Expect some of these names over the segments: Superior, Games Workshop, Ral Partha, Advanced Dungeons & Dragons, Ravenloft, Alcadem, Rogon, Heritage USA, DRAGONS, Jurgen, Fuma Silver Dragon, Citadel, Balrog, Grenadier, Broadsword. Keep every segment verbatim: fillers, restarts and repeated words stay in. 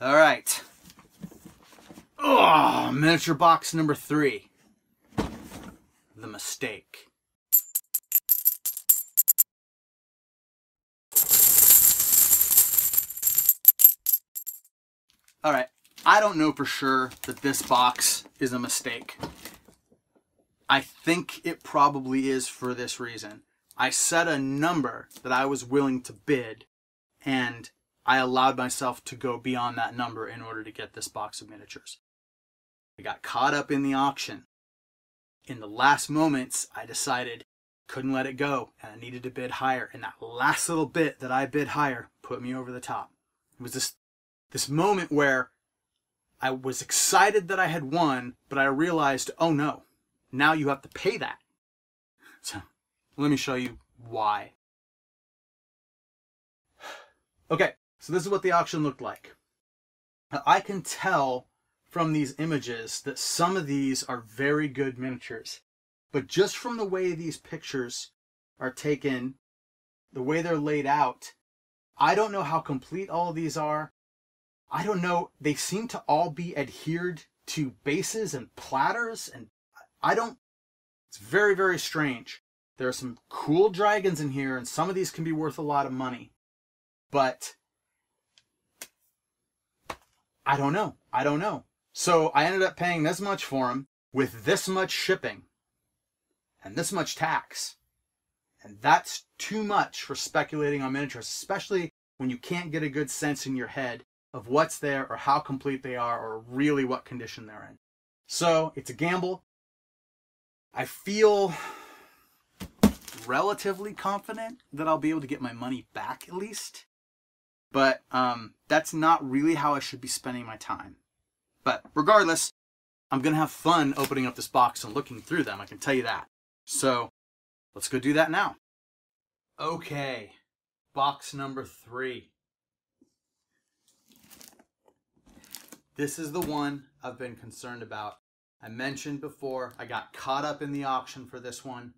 All right. Oh, miniature box number three. The mistake. All right. I don't know for sure that this box is a mistake. I think it probably is for this reason. I set a number that I was willing to bid, and I allowed myself to go beyond that number in order to get this box of miniatures. I got caught up in the auction. In the last moments, I decided I couldn't let it go, and I needed to bid higher. And that last little bit that I bid higher put me over the top. It was this, this moment where I was excited that I had won, but I realized, oh no, now you have to pay that. So let me show you why. Okay, so this is what the auction looked like. Now, I can tell from these images that some of these are very good miniatures, but just from the way these pictures are taken, the way they're laid out, I don't know how complete all of these are. I don't know, they seem to all be adhered to bases and platters, and I don't, it's very, very strange. There are some cool dragons in here, and some of these can be worth a lot of money, but I don't know, I don't know. So I ended up paying this much for them, with this much shipping, and this much tax, and that's too much for speculating on miniatures, especially when you can't get a good sense in your head of what's there or how complete they are or really what condition they're in. So it's a gamble. I feel relatively confident that I'll be able to get my money back at least, but um, that's not really how I should be spending my time. But regardless, I'm gonna have fun opening up this box and looking through them, I can tell you that. So let's go do that now. Okay, box number three. This is the one I've been concerned about. I mentioned before, I got caught up in the auction for this one.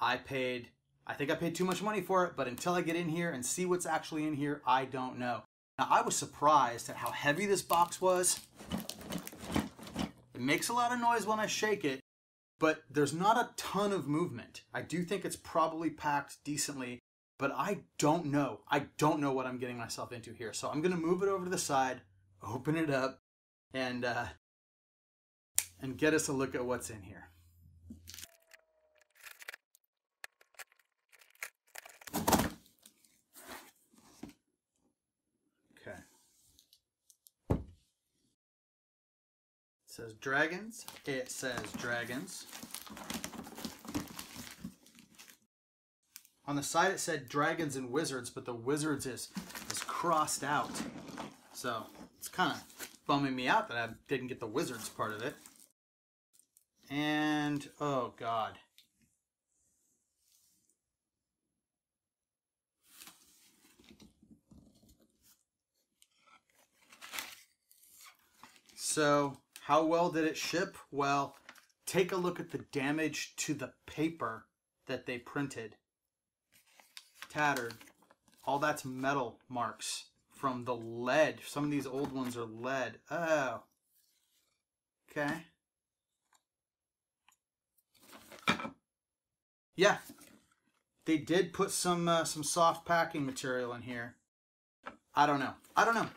I paid, I think I paid too much money for it, but until I get in here and see what's actually in here, I don't know. Now, I was surprised at how heavy this box was. It makes a lot of noise when I shake it, but there's not a ton of movement. I do think it's probably packed decently, but I don't know. I don't know what I'm getting myself into here. So I'm gonna move it over to the side, open it up, and uh, and get us a look at what's in here. Okay. It says dragons. It says dragons. On the side it said dragons and wizards, but the wizards is, is crossed out. So it's kind of bumming me out that I didn't get the wizards part of it. And, oh God. So, how well did it ship? Well, take a look at the damage to the paper that they printed. Tattered. All that's metal marks. From the lead. Some of these old ones are lead. Oh. Okay. Yeah. They did put some uh, some soft packing material in here. I don't know. I don't know.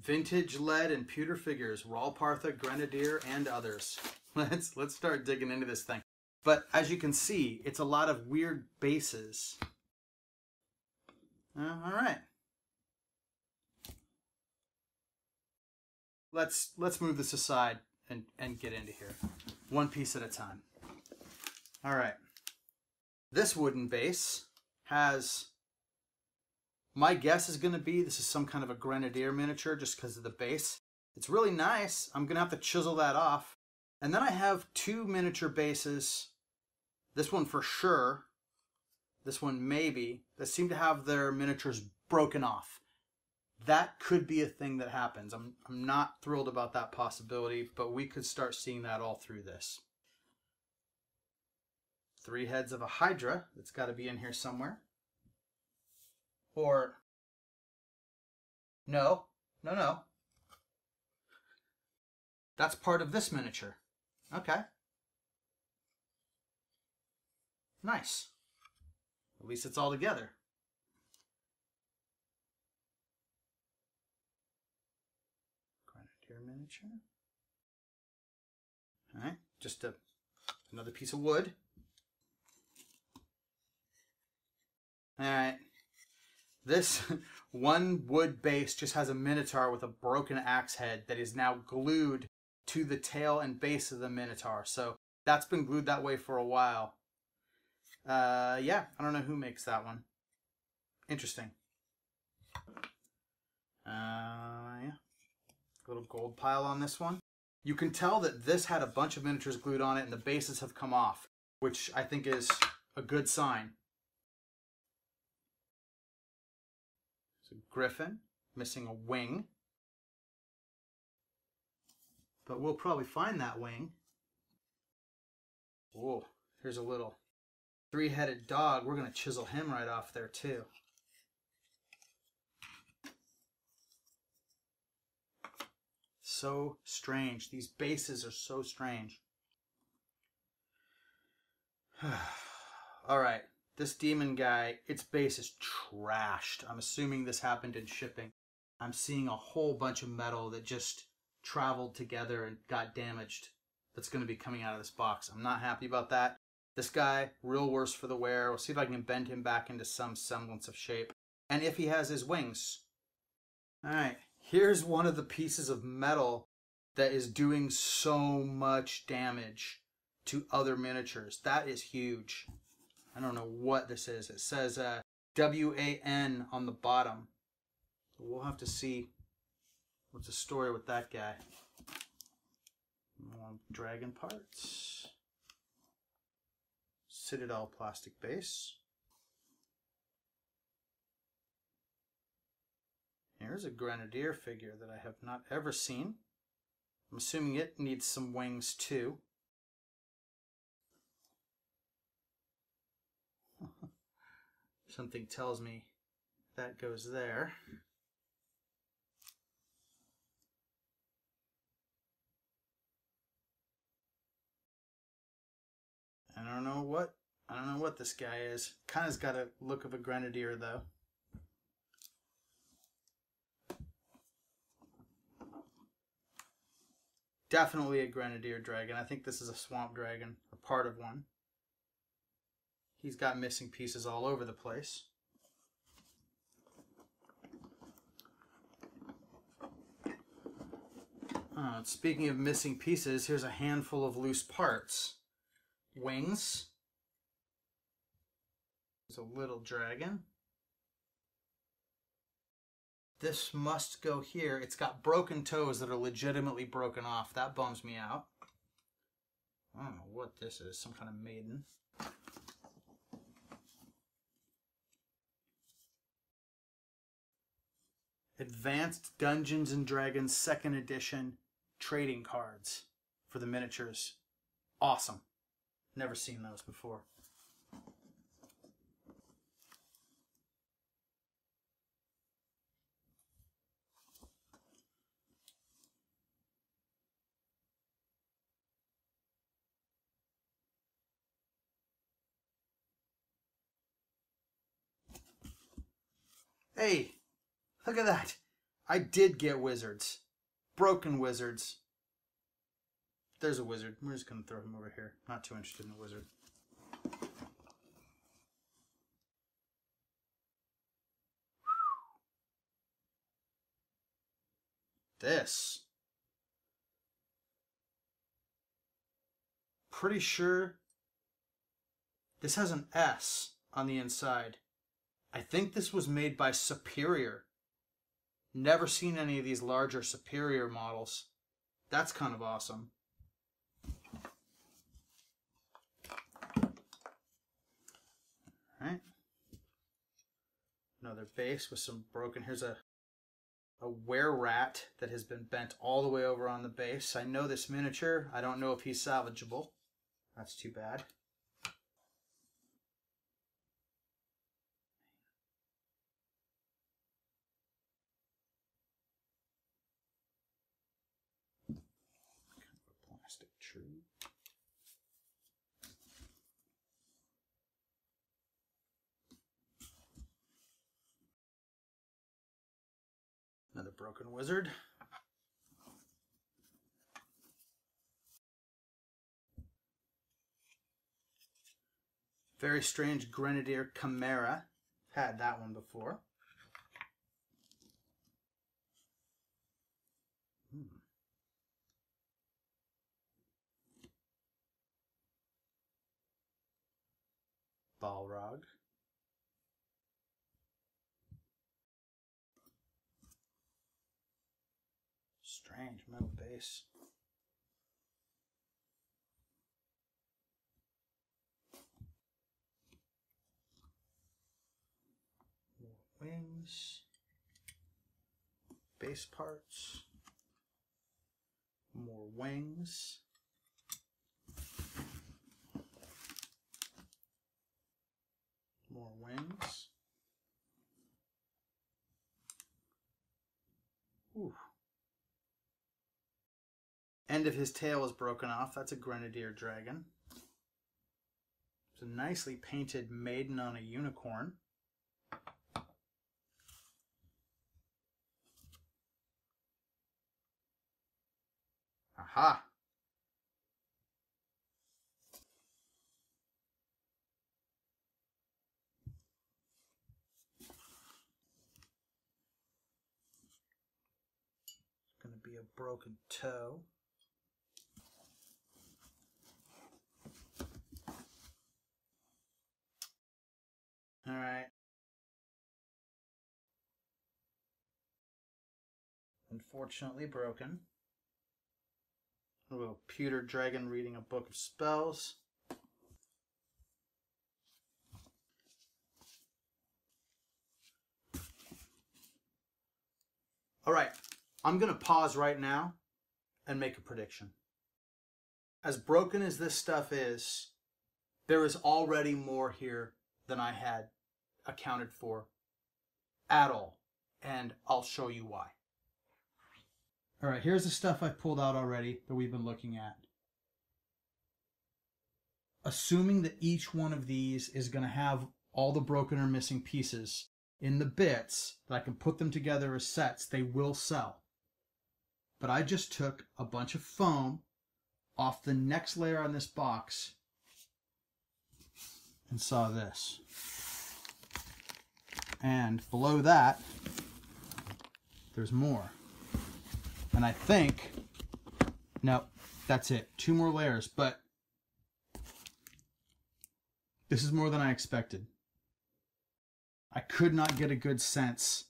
Vintage lead and pewter figures. Ral Partha, Grenadier, and others. Let's, let's start digging into this thing. But as you can see, it's a lot of weird bases. Uh, all right. Let's let's move this aside and and get into here, one piece at a time. All right. This wooden base has, my guess is going to be this is some kind of a Grenadier miniature just because of the base. It's really nice. I'm going to have to chisel that off. And then I have two miniature bases. This one for sure. This one maybe, that seem to have their miniatures broken off. That could be a thing that happens. I'm, I'm not thrilled about that possibility, but we could start seeing that all through this. Three heads of a Hydra, that's got to be in here somewhere. Or No, no, no. That's part of this miniature. Okay. Nice. At least it's all together. Grenadier miniature. All right, just a, another piece of wood. All right. This one wood base just has a minotaur with a broken axe head that is now glued to the tail and base of the minotaur. So that's been glued that way for a while. Uh, yeah, I don't know who makes that one. Interesting. Uh, yeah. Little gold pile on this one. You can tell that this had a bunch of miniatures glued on it and the bases have come off, which I think is a good sign. So griffin, missing a wing. But we'll probably find that wing. Whoa, here's a little three-headed dog. We're going to chisel him right off there, too. So strange. These bases are so strange. All right. This demon guy, its base is trashed. I'm assuming this happened in shipping. I'm seeing a whole bunch of metal that just traveled together and got damaged. That's going to be coming out of this box. I'm not happy about that. This guy, real worse for the wear. We'll see if I can bend him back into some semblance of shape. And if he has his wings. All right, here's one of the pieces of metal that is doing so much damage to other miniatures. That is huge. I don't know what this is. It says uh, W A N on the bottom. We'll have to see what's the story with that guy. More dragon parts. Citadel plastic base. Here's a Grenadier figure that I have not ever seen. I'm assuming it needs some wings too. Something tells me that goes there. I don't know what I don't know what this guy is. Kinda's got a look of a Grenadier though. Definitely a Grenadier dragon. I think this is a swamp dragon, a part of one. He's got missing pieces all over the place. Uh, speaking of missing pieces, here's a handful of loose parts. Wings. There's a little dragon. This must go here. It's got broken toes that are legitimately broken off. That bums me out. I don't know what this is. Some kind of maiden. Advanced Dungeons and Dragons second Edition trading cards for the miniatures. Awesome. Never seen those before. Hey, look at that. I did get wizards. Broken wizards. There's a wizard. We're just going to throw him over here. Not too interested in the wizard. This. Pretty sure this has an S on the inside. I think this was made by Superior. Never seen any of these larger Superior models. That's kind of awesome. Alright. Another base with some broken. Here's a, a were-rat that has been bent all the way over on the base. I know this miniature. I don't know if he's salvageable. That's too bad. Fantastic Tree. Another Broken Wizard. Very Strange Grenadier Chimera. Had that one before. Hmm. Balrog. Strange Metal Base. Wings, base parts, more wings, more wings. Ooh. End of his tail is broken off. That's a Grenadier Dragon. It's a nicely painted maiden on a unicorn. Aha! It's going to be a broken toe. All right. Unfortunately broken. A little pewter dragon reading a book of spells. All right, I'm going to pause right now and make a prediction. As broken as this stuff is, there is already more here than I had accounted for at all. And I'll show you why. All right, here's the stuff I've pulled out already that we've been looking at. Assuming that each one of these is going to have all the broken or missing pieces in the bits, that I can put them together as sets, they will sell. But I just took a bunch of foam off the next layer on this box and saw this. And below that, there's more. And I think, no, that's it. Two more layers, but this is more than I expected. I could not get a good sense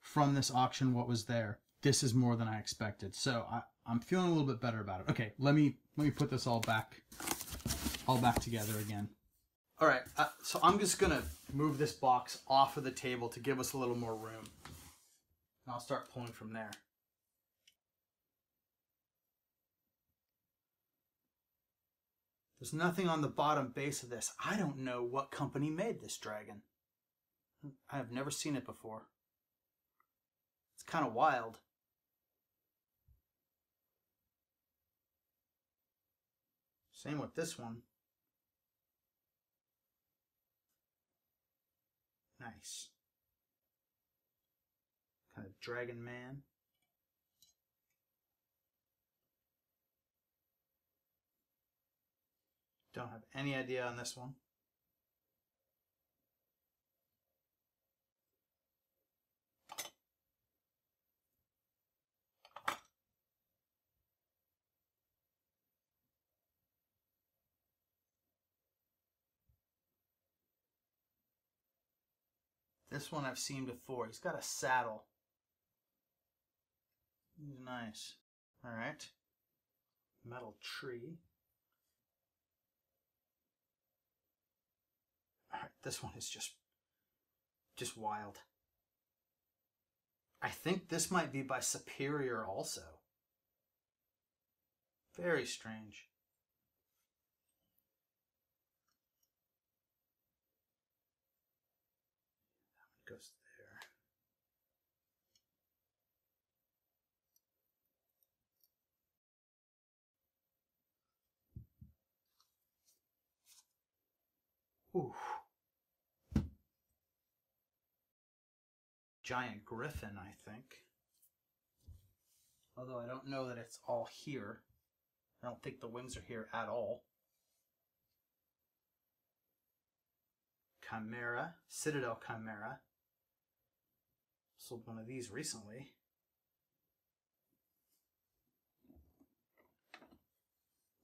from this auction what was there. This is more than I expected. So I, I'm feeling a little bit better about it. Okay, let me let me put this all back, all back together again. All right, uh, so I'm just gonna move this box off of the table to give us a little more room. And I'll start pulling from there. There's nothing on the bottom base of this. I don't know what company made this dragon. I have never seen it before. It's kind of wild. Same with this one. Nice. Kind of dragon man. Don't have any idea on this one. This one I've seen before. He's got a saddle. He's nice. All right. Metal tree. Alright, this one is just, just wild. I think this might be by Superior also. Very strange. That one goes there. Ooh. Giant griffin, I think. Although I don't know that it's all here. I don't think the wings are here at all. Chimera. Citadel Chimera. Sold one of these recently.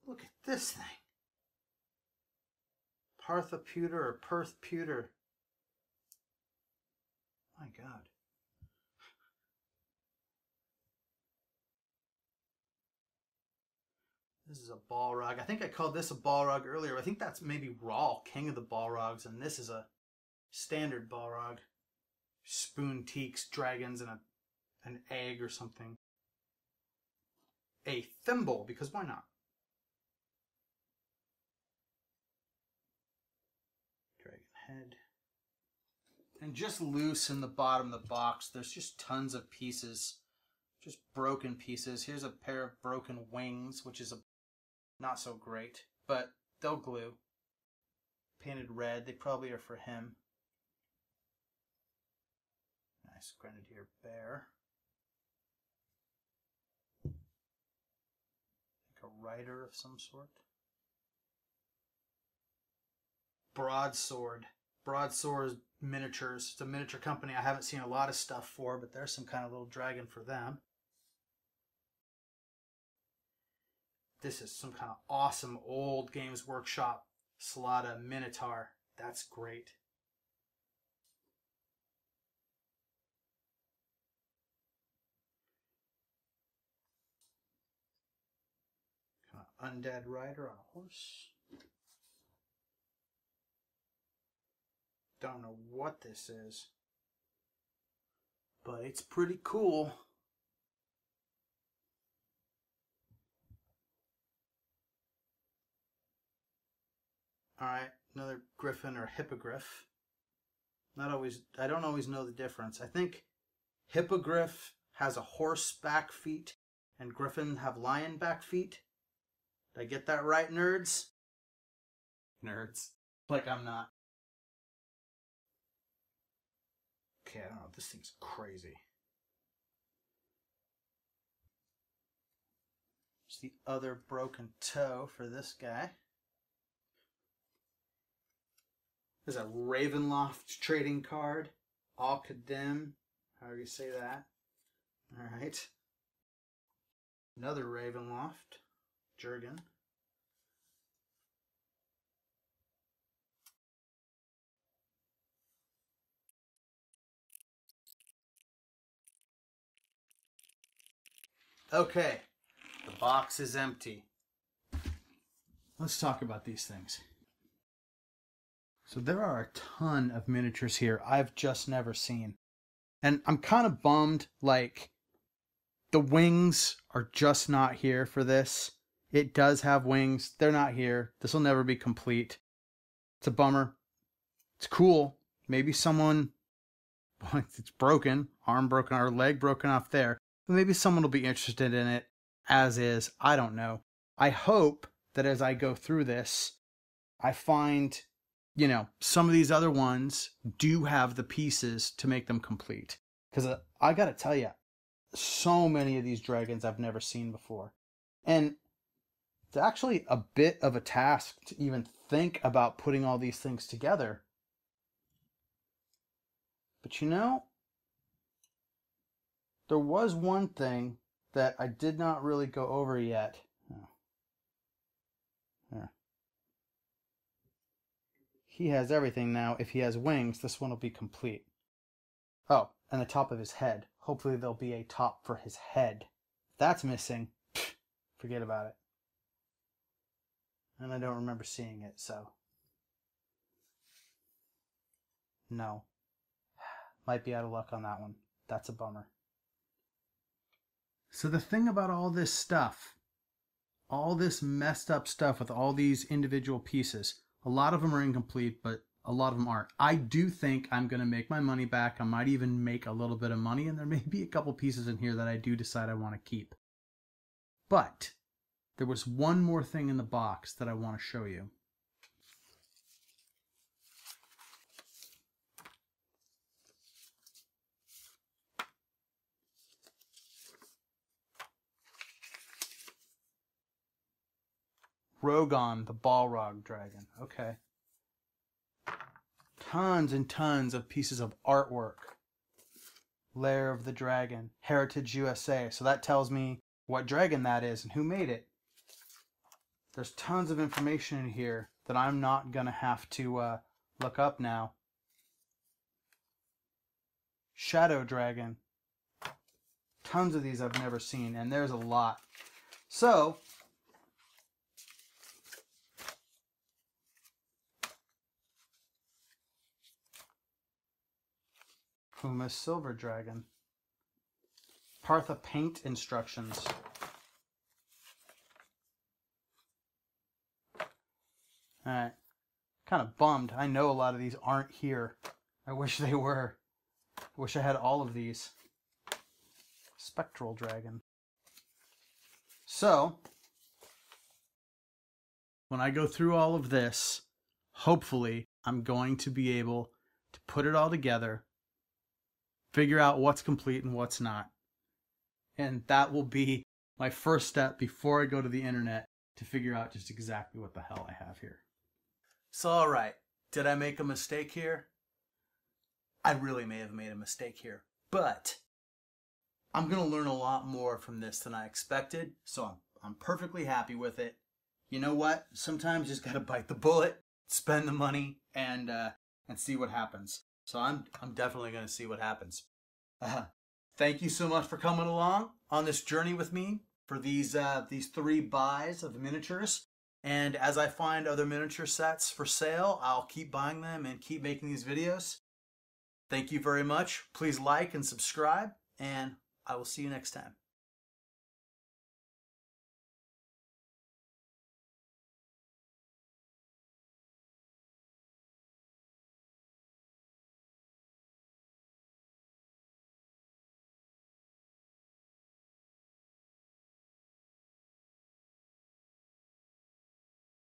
Look at this thing. Partha Pewter or Perth Pewter. My God. This is a Balrog. I think I called this a Balrog earlier. I think that's maybe Ral, King of the Balrogs, and this is a standard Balrog. Spoon teaks, dragons, and a, an egg or something. A thimble, because why not? Dragon head. And just loose in the bottom of the box, there's just tons of pieces. Just broken pieces. Here's a pair of broken wings, which is a not so great, but they'll glue. Painted red. They probably are for him. Nice Grenadier bear. Like a rider of some sort. Broadsword. Broadsword miniatures. It's a miniature company I haven't seen a lot of stuff for, but there's some kind of little dragon for them. This is some kind of awesome old Games Workshop Slada Minotaur. That's great. Kind of undead rider on a horse. Don't know what this is, but it's pretty cool. Alright, another griffin or hippogriff. Not always, I don't always know the difference. I think hippogriff has a horse back feet and griffin have lion back feet. Did I get that right, nerds? Nerds. Like I'm not. Okay, I don't know. This thing's crazy. It's the other broken toe for this guy. There's a Ravenloft trading card. Alcadem. However you say that. Alright. Another Ravenloft. Jurgen. Okay. The box is empty. Let's talk about these things. So there are a ton of miniatures here I've just never seen. And I'm kind of bummed, like, the wings are just not here for this. It does have wings. They're not here. This will never be complete. It's a bummer. It's cool. Maybe someone, well, it's broken, arm broken or leg broken off there. Maybe someone will be interested in it as is. I don't know. I hope that as I go through this, I find, you know, some of these other ones do have the pieces to make them complete. Because uh, I got to tell you, so many of these dragons I've never seen before. And it's actually a bit of a task to even think about putting all these things together. But you know, there was one thing that I did not really go over yet. Oh. There. He has everything now. If he has wings, this one will be complete. Oh, and the top of his head. Hopefully there'll be a top for his head. If that's missing, forget about it. And I don't remember seeing it, so. No. Might be out of luck on that one. That's a bummer. So the thing about all this stuff, all this messed up stuff with all these individual pieces, a lot of them are incomplete, but a lot of them aren't. I do think I'm going to make my money back. I might even make a little bit of money, and there may be a couple pieces in here that I do decide I want to keep. But there was one more thing in the box that I want to show you. Rogon, the Balrog dragon. Okay. Tons and tons of pieces of artwork. Lair of the Dragon, Heritage U S A. So that tells me what dragon that is and who made it. There's tons of information in here that I'm not going to have to uh, look up now. Shadow Dragon. Tons of these I've never seen, and there's a lot. So, Fuma Silver Dragon. Partha paint instructions. Alright. Kind of bummed. I know a lot of these aren't here. I wish they were. Wish I had all of these. Spectral Dragon. So, when I go through all of this, hopefully I'm going to be able to put it all together, figure out what's complete and what's not. And that will be my first step before I go to the internet to figure out just exactly what the hell I have here. So, all right, did I make a mistake here? I really may have made a mistake here, but I'm going to learn a lot more from this than I expected, so I'm, I'm perfectly happy with it. You know what? Sometimes you just got to bite the bullet, spend the money, and uh, and see what happens. So I'm, I'm definitely going to see what happens. Uh, thank you so much for coming along on this journey with me for these, uh, these three buys of miniatures. And as I find other miniature sets for sale, I'll keep buying them and keep making these videos. Thank you very much. Please like and subscribe, and I will see you next time.